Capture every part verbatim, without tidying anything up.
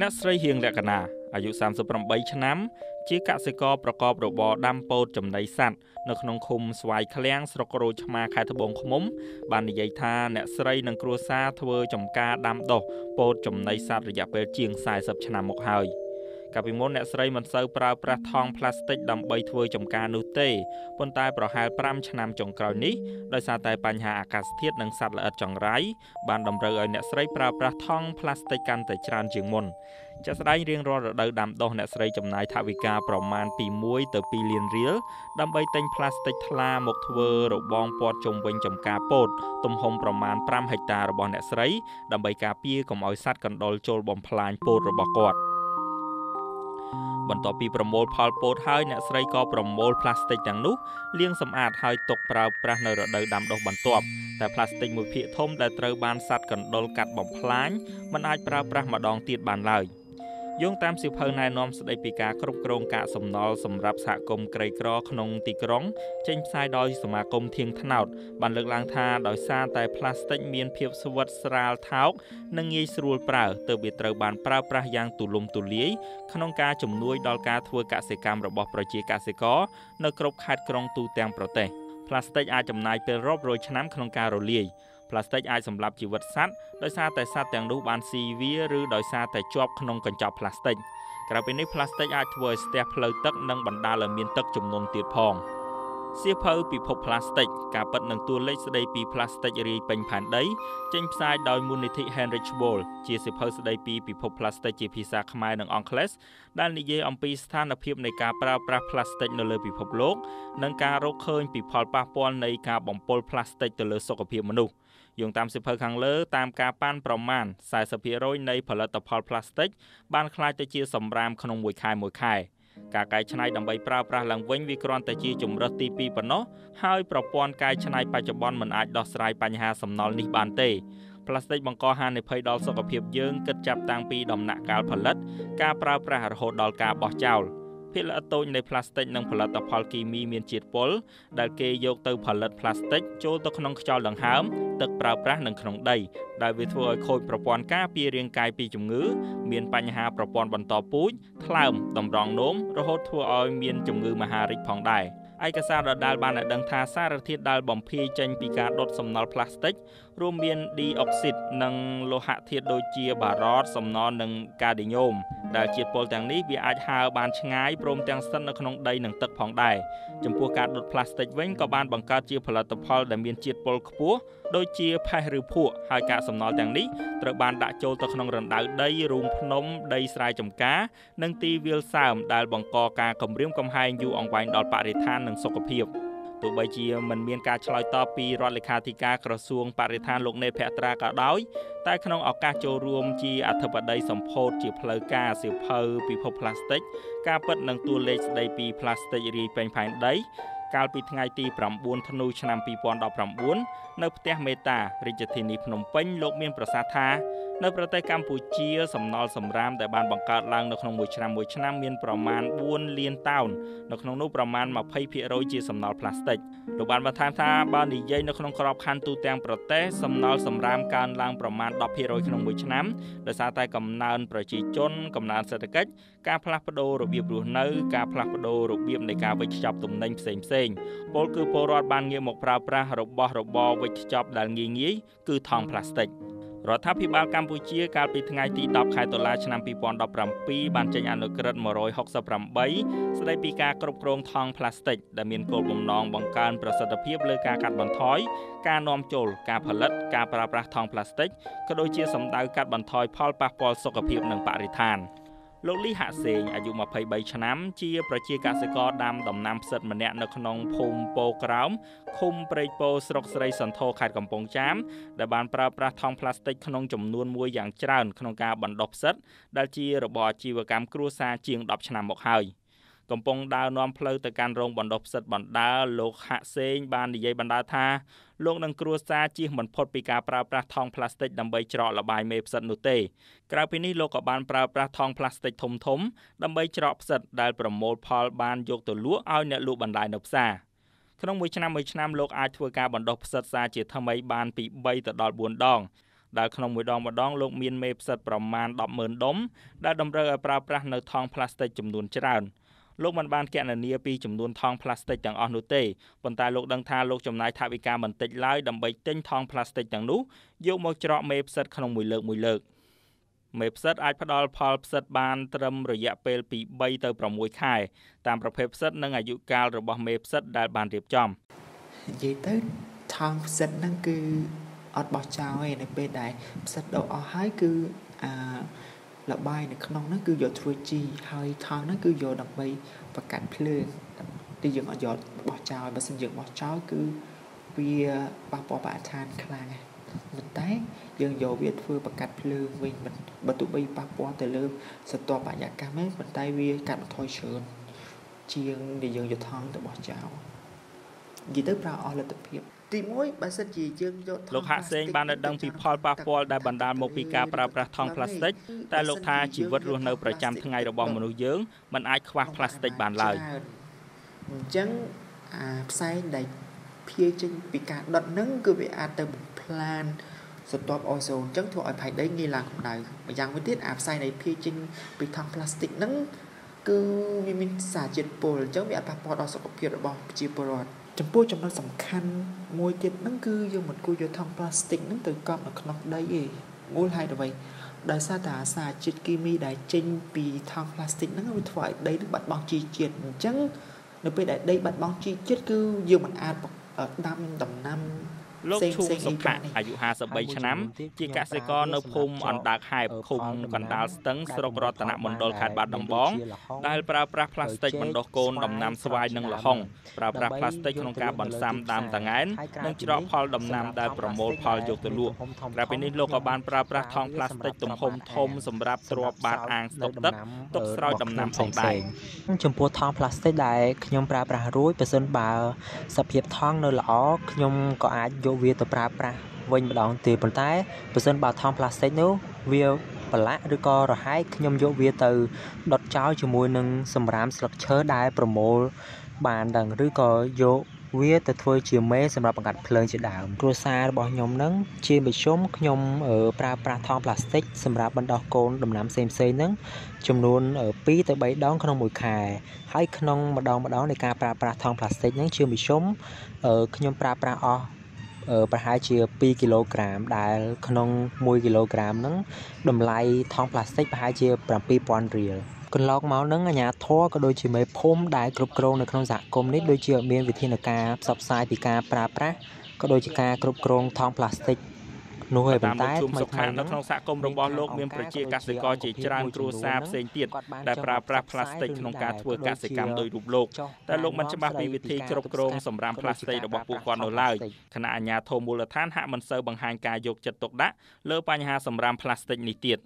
นักสรีเฮียงแหลกนาอายุสามสิบปีชนะชี้กสิกรประกอบโรบอดัมโปจำในสัตว์นกนงคุมสวายแคลงสกโรชมาคายทบงขมมบานใหญ่ทานักสรีนังครัวซาทเวจำกาดัมโตโปจำในสัตว์ระยะเปรียงเชียงสายสับชนะมกหอยกับพิมพ์นักสรีมันเซอร์ปราประทองพลาสติกดำใบทเวจำกาโนเต้ปนตายประหารปรามชนะจงกรณีโดยสาตายปัญหาอากาศเทียดนังสัตว์ละอัดจังไรบานดำเรือนักสรีปราประทองพลาสติกกันแต่จานเชียงมนจะได้เรียงรอดได้ดำดอกนักสรีจำนายทวิกาประมาณปีมวยต่อปีเลียนเรียดำใบเต็งพลาสติกทลาหมกทเวรบองปอดจมเวงจำกาโปดตุ่มหงประมาณปรามหิตาระบอนนักสรีดำใบกาเปียกมอยสัตว์กันดอลโจลบอมพลายโปดระบกอดบนต่อปีประมวลพอลโพดให้นักสรีก็ประมวลพลาสติกอย่างนุเลี้ยงสำอาดให้ตกเปล่าประเนรดำดำดอกบรรทบแต่พลาสติกมือเพียทมได้เตอบานสัตว์กันโดนกัดบอมพลายมันอาจเปล่าประมาดองตีดบานเลยยงตามสิบเพลนายนอมสไดปีกาครบโครงการสมนอสำหรับสหกรมไกรกรอขนงตีกร้องเช่นทรายดอยสมาคมเทียงถนอดบันเลิกลางทาดอยซาแต่พลาสติกเมียนเพียบสวัสดิ์ราลเท้านังยีสรูลเปล่าเติบเบตเตอร์บานเปล่าประยางตุลมตุเลี้ยขนงกาจมนุยดอลกาทัวกาเสกามระบบประจีกาเสกอนกรบขาดกรองตูแตงประเตพลาสติกอาจจำนายเป็นรอบโรยชนะขนงกาโรเลียพลาสติกอาจสำหรับชีวิตสัตว์โดยซาแต่สัตว์แต่งรูปบานซีวีหรือโดยซาแต่จอบขนมกันจอบพลาสติกกลายเป็นในพลาสติกอาจเวอร์สเตปเลตักนังบรรดาเหล่ามีนตักจำนวนตีดพองเสียเพอปีพบพลาสติกการปัดหนังตัวเล็กสไลปีพลาสติกรีเป็นผ่านได้เจนไซด์โดยมูลนิธิแฮนริชโบลเจียเสียเพอสไลปีปีพบพลาสติกจีพิซาขมายหนังอองเคลสด้านนิเยออัมพีสถานเพียบในการปราบปราพลาสติกในเลยปีพบโลกนังการโรคเคยปีพอลปาปอนในการบ่มปนพลาสติกในเลยสกปรกมนุษย์ยงตามสิบเพอร์คังเลอตามการปั้นประมาณสายสเปียโรยในผลิตภัณฑ์พลาสติกบ้านคลายจะเจียสำรามขนมมวยคายมวยคายกากายชนายดำใบปลาปลาหลังเว้นวิกรณ์แต่จีจุ่มรตีปีปนน์ให้ประปอนกายชนายปัจจุบันมันอาจดอสลายปัญหาสำนอนิบานเตพลาสติกบังกอฮานในเพย์ดอลสกปรกเพียบเยิงกิดจับต่างปีดำหนักการผลิตกาปลาปลาหดโหดดอลกาบ่อเจ้าเพื่อละตัวในพลาสติกนั่งผลิตภัณฑ์เคมีมีนจีดปลได้เกยโยกตัวผลิตพลาสติกโจตขนมขจรหลังห้ามตึกปราบปราหนึ่งขนมได้ได้วิธีโคยประปอนก้าปีเรียงกายปีจุ่มงื้อมีนปัญหาประปอนบรรทอปุ้ยคลามดำรองโน้มระหดทัวออยมีนจุ่มงื้อมหาฤทธิ์ผ่องได้ไอกระซาดดาลบานดังทาซาระทิดดาลบ่มพีเจนปีการลดสำนอพลาสติกรวมเมียนดีออกซิดนังโลหะเทียดโดยเจียบารอดสำนอนังกาดิโยมแต่เจียโปลแตงนี้วิอาจหาบานชงายโปรมแตงสันขนมใดหนังตึกผ่องได้จำพวกการลดพลาสติกเว้นก็บานบังการเจียผลิตภัณฑ์แต่เมียนเจียโปลขบัวโดยเจียไพหรือพวกหายการสำนอแตงนี้ตระบานดาโจตขนมรันดาได้รุมพนมได้สลายจมกานังตีเวลสามดาลบังกอการกำเรียมกำไฮยูอองไวน์ดอลปาริธานสกปรกตัวใบเจียมันมีการชลอยต่อปีรัฐเลขาธิการกระทรวงปริธานลงในแพทรากระด้อยใต้ขนมออกกาโจรวมจีอัฐบดีสมโพธิจีเพลกาสิเพลปีพบพลาสติกการเปิดหนังตัวเลสไดปีพลาสติกรีเป็นผ่านได้การปิดไงตีปรำบุญธนูชนำปีปอนดอกปรำบุญในประเทศเมตาริจทินีพนมเป้งโลกเมียนประสาทาในประเทศกัมพูชีสำนอลสำรามแต่บานบังการลังในขนมบุญชนำบุญชนำเมียนประมาณบุญเลียนเต้าในขนมนุประมาณมาไพ่เพียโรยจีสำนอลพลาสติกโดยบานประธานท่าบานดิเยในขนมกรอบคันตูแตงประเทศสำนอลสำรามการลังประมาณดอกเพียโรยขนมบุญชนำโดยสาตายกำนานประจีจนกำนานเศรษฐกิจการพลัดพโดระเบียบรูเนอการพลัดพโดระเบียบในการวิจับตุ่มในเซมเซโปลคือโปรดบานเงียบหมกปราปราระบอระบอวิจับดันงี้งี้คือทองพลาสติกรัฐพิบาลกัมพูชีการปิดไงตีดอกขายตัวลาชนำปีปอนดอกปรำปีบานจันยันกระดมรอยหกสปรำใบสไลปีกากรบโครงทองพลาสติกดำเนินโกลมนองบังการประสิทธิภาพเลือการกัดบันทอยการนอมโจลการผลิตการปราปราทองพลาสติกกระโดยเชี่ยสำดาวกัดบันทอยพอลปากปอลสกปรกหนึ่งปาริธานโลกลิหะเสียงอายุมาภัยใบชน้ำเจียประชีกาสกอดำดำน้ำเสดมันแนะนขนมพมโปกร้ามคุมเปรย์โปสรกสไลสันโทขาดกำปองจ้ำแต่บานปลาปลาทองพลาสติกขนมจำนวนมวยอย่างเจ้าขนมกาบันดบเสดดาจีระบอจีวกรรมครูซาเจียงดบชน้ำบอกหายกำปองดาวนอมเพลแต่การรงบันดบเสดบันดาโลกหะเสียงบานดิเยบันดาธาโลกนังครัวซาจีเหมือนพดปีกาปลาปลาทองพลาสติกดำใบเจาะระบายเมพสัตนุเตกราพินิโลกบาลปลาปลาทองพลาสติกถมถมดำใบเจาะสัตได้ประโมทพอลบานยกตัวล้วเอาเนี่ยลูกบันไดนบซาขนมมวยชนะมวยชนะโลกอาทัวกาบันดบสัตซาจีทำไมบานปีใบตะดอลบวนดอง ได้ขนมมวยดองมาดองลงมีนเมพสัตประมาณดอกเหมือนดมได้ดำเรือปลาปลาเนื้อทองพลาสติกจำนวนเจ้าโลกมันบานแก่ในเนียปีจำนวนทองพลาสติกอย่างอ่อนนุ่ยบรรดาโลกดังทาโลกจำนายทาวิกาเหมือนติดไล่ดำใบเต้นทองพลาสติกอย่างนู้ยกมาเจาะเมพสัตขนมมวยเลิกมวยเลิกเมพสัตไอพัดอลพอลสัตบานเตรมระยะเปลปีใบเตอร์ประมวยค่ายตามประเภทสัตนั่งอายุกาลระบบเมพสัตได้บานเรียบจอมยี่เต้ทองพลาสติกนั่นคืออดบอชาวเองในเปรย์ได้สัตว์ดอกอ่อนหายคือละใบในขนมนั่นคือหยดทรูจีไฮทางนั่นคือหยดดอกใบประกาศเพลิงที่ยังหยดบอชาวบางสิ่งหยดบอชาวคือเวียปาปอปาทานคลางมันได้ยังหยดเวียฟืนประกาศเพลิงวิ่งมันบรรทุกใบปาปอแต่เริ่มสัตว์ตัวป่าอยากการไม่มันได้เวียการมันถอยเชิญเชียงในยังหยดทองแต่บอชาวยีเตอร์ปลาออละตะเพียบโลกฮะเซงบานดังพิพอลปาปอลได้บรรดาโมปิกาปราปราทองพลาสติกแต่โลกทาชีวิตรุ่นเนื้อประจำทั้งไงระบบมนุษย์เยื้องมันอาจคว้าพลาสติกบานเลยจังไซได้เพียงจังปิกาดัดนั่งคือวิอาเตอร์พลานสต็อปออโซนจังถอยไปได้งีหลังไหนยังไม่ติดอาไซได้เพียงจังปิทองพลาสติกนั่งคือวิมินสาจิตปอลจังวิอาปาปอลออโซนเพียงระบบจีปอลจำพวกจำนวนสำคัญมวยเจ็ดนั่นคือยังเหมือนกูโยธาพลาสติกนั่นตัวกอบขนมได้เองงูลายตัวใบได้ซาตาซาจิตกิมีได้เจนปีทางพลาสติกนั่นเป็นฝ่ายได้บัดบองจีเจียนจังในไปได้ได้บัดบองจีเจียนคือยังเหมือนอาบอกดำดำน้ำโลกชูสมบัติอายุห้าสิบใบชะน้ำจีกาเซกอนภุมอันดาไฮคุมกันดาสตังสโรบรตนะมณฑลขาดบาดดำบ้องได้ปลาปลาพลาสติกมันดอกโกนดำน้ำสวายนั่งละห้องปลาปลาพลาสติกขนมกาบอนซ้ำตามต่างงั้นนั่งจิรพอลดำน้ำได้ประโมลพอลยกตะลุ่มกลายเป็นนิโลกบาลปลาปลาทองพลาสติกตุ่มคมทมสำรับตรวบบาดอ่างตกตัดตกสร้อยดำน้ำของได้จมพัวทองพลาสติกได้ขยมปลาปลารู้เปอร์เซ็นต์บาสเพียบทองเนื้อหล่อขยมก็อาจโยเวียตัวปลาปลาวันบดองตีปนท้ายเปอร์เซ็นต์บาทองพลาสติกนู้เวียปลาหรือก็ระหายขยมโยเวียตัวดดเจ้าจมูกหนึ่งสำรับสลักเชื้อได้ประโมลบานดังหรือก็โยเวียแต่ทวยเฉียวเมสำหรับประกาศเพลิงเฉียดดาวตัวซาบอยยมนั้นเฉียบไปชมขยมเอ่อปลาปลาทองพลาสติกสำหรับบรรดาโกนดำน้ำเซมเซนั้นจำนวนเอ่อปีแต่ใบดองขนมมวยไข่ให้ขนมบดองบดองในการปลาปลาทองพลาสติกนั้นเฉียบไปชมเอ่อขยมปลาปลาอเอ่อประหารเฉียบปีกิโลกรัมได้ขนมมวยกิโลกรัมนั้นดำไล่ทองพลาสติกประหารเฉียบประมาณปีปอนด์เรียลคนลอกเมาส์นั้นอาญาท้อก็โดยจีเมย์พุ่มได้กรุบกรองในขนมสะกมนิดโดยเจียเมียนวิธีในการสับสายปีกาปลาปลาก็โดยจีการกรุบกรองทองพลาสติกหนุ่ยเป็นใต้ทำไมทางนักท่องสะกมรงบอลโลกเมียนประเจียกสิกรจีจานครูซาบเซนเตียดได้ปลาปลาพลาสติกนองการทัวร์กสิกรรมโดยรูปโลกแต่โลกมันจะมาเป็นวิธีกรุบกรองสำรามพลาสติกระบบปูกรโนไลขณะอาญาโทมูลท่านหะมันเซอร์บังหางกายยกจัดตกดะเลือปัญหาสำรามพลาสติกนิเตียด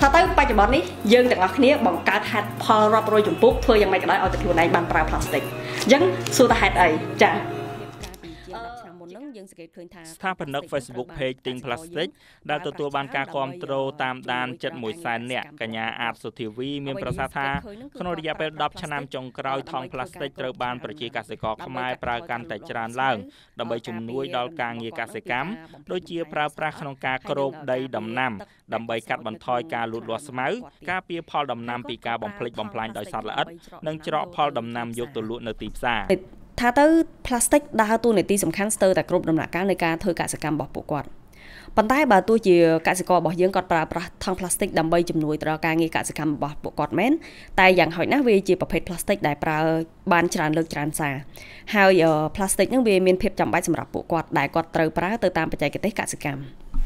ถ้าตั้งไปจากบอลนี้ยื่นจากอักนี้บังการหัดพอรับโรยจุ่มปุ๊บเธอยังไม่ได้เอาจากผิวในบางปลาพลาสติกยังสูตรหัดไอจ้ะสถาปนิก Facebook Page ติงพลาสติกได้ตัวตัวบางการคอมโตรตามดานจัดหมวยสายเนี่ยกัญญาอาบสุทีวีเมียนประสาทาขนมระยะเป็นดับชนามจงกรอยทองพลาสติกเตอร์บานประจีกาเสกอขมายปราการแต่จานล่างดำใบจุ่มนุ้ยดอลกางเงียกาเสกัมโดยเจียปราปราขนมกากรบใดดำน้ำดำใบกัดบรรทอยกาหลุดลวดสมัยกาเปียพอลดำน้ำปีกาบอมพลิกบอมพลายดอยสัตว์ละอัดนั่งเจาะพอลดำน้ำยกตัวลุนตีบซาถ้าตัวพลาสติกได้ตัวในที่สำคัญเตอร์แต่กรุบดำหนักการในการเธอกาศกรรมบอกปกติปัจจัยบางตัวจีกาศกรบอกยื่นกอดปลาทางพลาสติกดำใบจำนวนตราการงีกาศกรรมบอกปกติแม้นแต่อย่างหอยนักเวจีประเภทพลาสติกได้ปลาบานจานเลือกจานซาหายพลาสติกนั่งเวมีนเพียบจำใบสำหรับปกติได้กอดเตอร์ปลาเตอร์ตามปัจจัยเกษตรกาศกรรม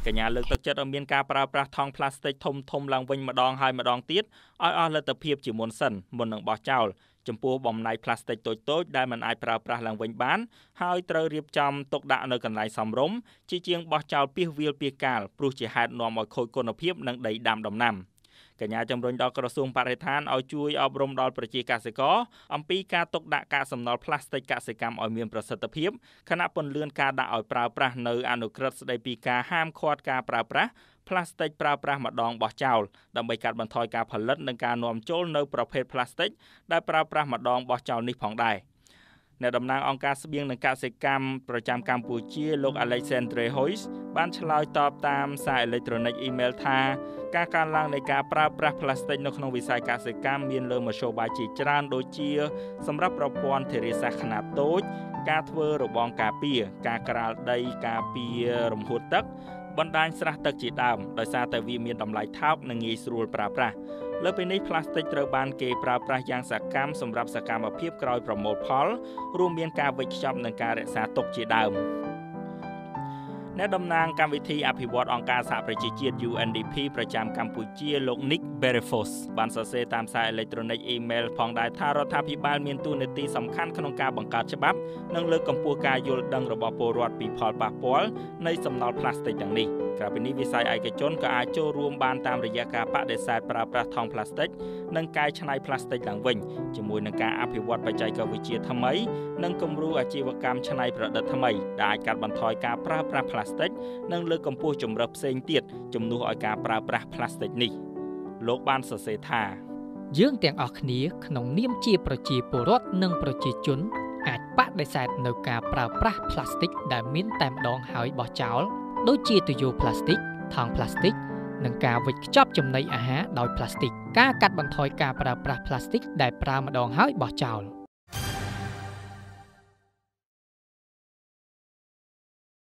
กัญญาเลือกตัดจัดอเมียนกาปลาปลาทองพลาสติกทมทมลังวิญมาดองหายมาดองตีดอ้อยอ้อยและตะเพียบจีมวนสันมวนหนังบ่อเจ้าจำพวกบอมในพลาสติกโตๆได้มันไอปลาปลาหลังเวงบ้านหายเตอร์เรียบจำตกดะในกันไหลสำรมจีเจียงบ่อเจ้าเปียวิลเปียกาลปลุกจีหัดนอมอคอยกนเพียบนังใดดำดำนำกัญญาจำรวนดอกกระทรวงปริธานเอาช่วยเอาบรมดอลประจีกาเสกออัมพีกาตกดะกาสำนอพลาสติกกาเสกรรมออยเมียนประสิทธิภาพคณะปนเลื่อนกาดะออยปราประเนออนุกรัสได้ปีกาห้ามคอดกาปราประพลาสติกปราประมาดองบ่อเจ้าดำใบการบรรทอยกาผลัดในการนวมโจลเนอประเภทพลาสติกได้ปราประมาดองบ่อเจ้านิพองได้ ในดำนางองค์การเสบียงในกาเซกัมประจำกัมพูชีโลกอเล็กซานเดรฮอยส์บ้านชลอยตอบตามสายอิเล็กทรอนิกส์อีเมลทาการการล้างในการปราบปรามพลาสติกในขนมวิสัยกาเซกัมมีเลื่อมโชว์บายจีจรานโดยเชียสำหรับประพวนเทเรซาขนาดโตการเวอร์รบองกาเปียการกระไดกาเปียรมหุตักบรรดาสระตะจีดามโดยซาแต่วีมีดำไหลเท้าหนึ่งอีสรูลปราบปราเลิกไปในพลาสติกเตอร์บานเกปราบปรายางสักกรรมสำหรับสักกรรมเพียบกรอยประโมทพอลรวมเบียนการวิจัยในการสาตกจีดามแนดำนางการวิธีอภิวัตองค์การสหประชาชาติ ยู เอ็น ดี พี ประจำกัมพูชีลงนิกเบรฟอสบันเซตามสายอิเล็กทรอนิกส์อีเมลพองได้ท่ารัฐพิบาลมีตู้ในตีสำคัญขนมการบังการฉบับนั่งเลือกกัมพูชายุลดังระบอบโปรตีพอลปาปอลในสำนักพลาสติกอย่างนี้กราบนี้วิสัยไอกระจนกับอาโจรวมบานตามระยะกาปะเดซายปราบประทองพลาสติกนั่งกายชนัยพลาสติกหลังวิ่งจมูกนั่งการอภิวัตปัจจัยกับวิจัยทำไมนั่งกำรูอาชีวกรรมชนัยประดับทำไมได้การบรรทอยการปราบปรานั่งเลือกกัมพูจมรับเซนเตียดจมนูออยกาปราปราพลาสติกนี่โลกบ้านเสถียรธายื่นแต่งออกนี้ขนมนิ่มจีประจีปรดนั่งประจีจุนอาจปะได้ใส่ในกาปราปราพลาสติกได้มิ้นแต้มดองหายบ่อเจ้าโดยจีตัวยูพลาสติกทางพลาสติกนั่งกาวิจอบจมในอาหารโดยพลาสติกกากัดบรรทอยกาปราปราพลาสติกได้ปรามาดองหายบ่อเจ้า